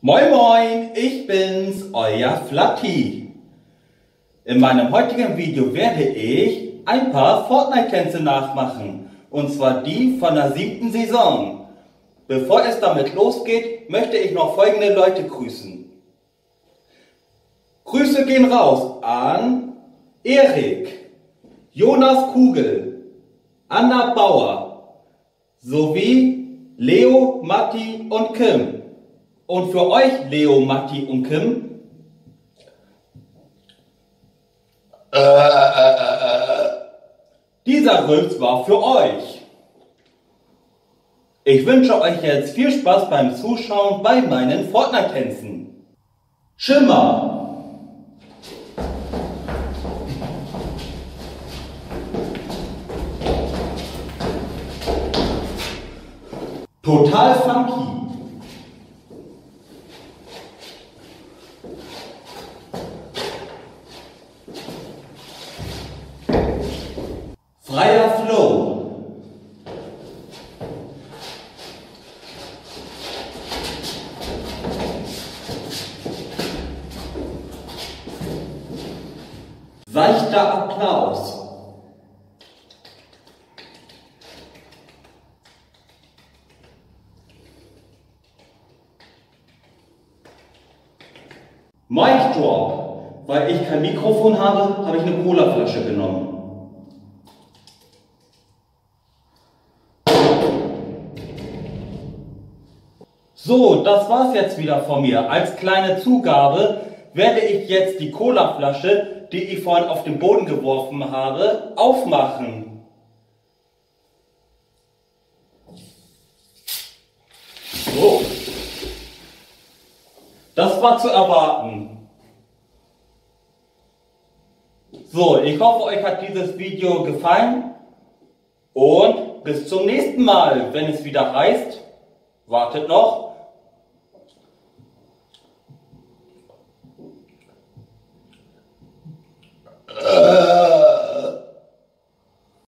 Moin Moin, ich bin's, euer Flatti. In meinem heutigen Video werde ich ein paar Fortnite-Tänze nachmachen, und zwar die von der 7. Saison. Bevor es damit losgeht, möchte ich noch folgende Leute grüßen. Grüße gehen raus an Erik, Jonas Kugel, Anna Bauer, sowie Leo, Matti und Kim. Und für euch, Leo, Matti und Kim, dieser Rülps war für euch. Ich wünsche euch jetzt viel Spaß beim Zuschauen bei meinen Fortnite-Tänzen. Schimmer! Total Funky. Freier Flow. Seichter Applaus. Mic Drop. Weil ich kein Mikrofon habe, habe ich eine Colaflasche genommen. So, das war's jetzt wieder von mir. Als kleine Zugabe werde ich jetzt die Colaflasche, die ich vorhin auf den Boden geworfen habe, aufmachen. So. Das war zu erwarten. So, ich hoffe, euch hat dieses Video gefallen. Und bis zum nächsten Mal, wenn es wieder heißt, wartet noch,